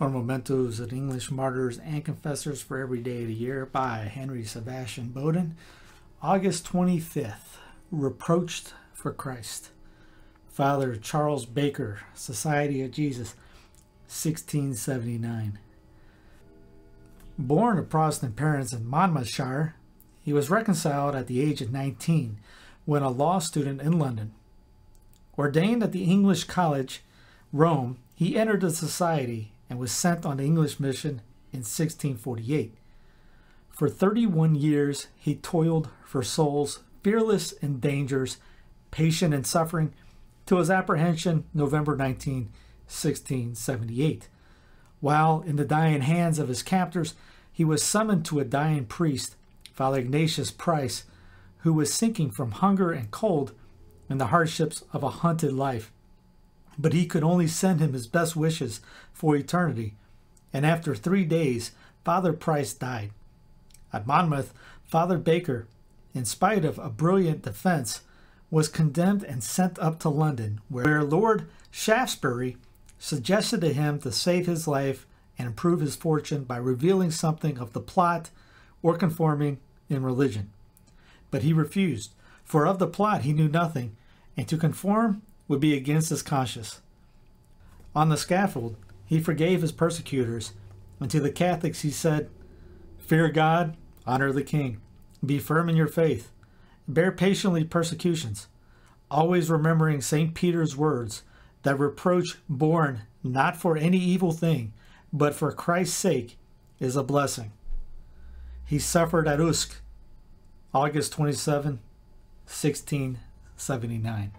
for mementos of English martyrs and confessors for every day of the year by Henry Sebastian Bowden. August 25th, Reproached for Christ. Father Charles Baker, Society of Jesus, 1679. Born of Protestant parents in Monmouthshire, he was reconciled at the age of 19 when a law student in London. Ordained at the English College, Rome, he entered the society and was sent on the English mission in 1648. For 31 years, he toiled for souls fearless in dangers, patient in suffering, to his apprehension November 19, 1678. While in the dying hands of his captors, he was summoned to a dying priest, Father Ignatius Price, who was sinking from hunger and cold and the hardships of a hunted life. But he could only send him his best wishes for eternity, and after 3 days, Father Price died. At Monmouth, Father Baker, in spite of a brilliant defense, was condemned and sent up to London, where Lord Shaftesbury suggested to him to save his life and improve his fortune by revealing something of the plot or conforming in religion. But he refused, for of the plot he knew nothing, and to conform would be against his conscience. On the scaffold, he forgave his persecutors, and to the Catholics he said, "Fear God, honor the King, be firm in your faith, bear patiently persecutions, always remembering St. Peter's words, that reproach borne not for any evil thing, but for Christ's sake is a blessing." He suffered at Usk, August 27, 1679.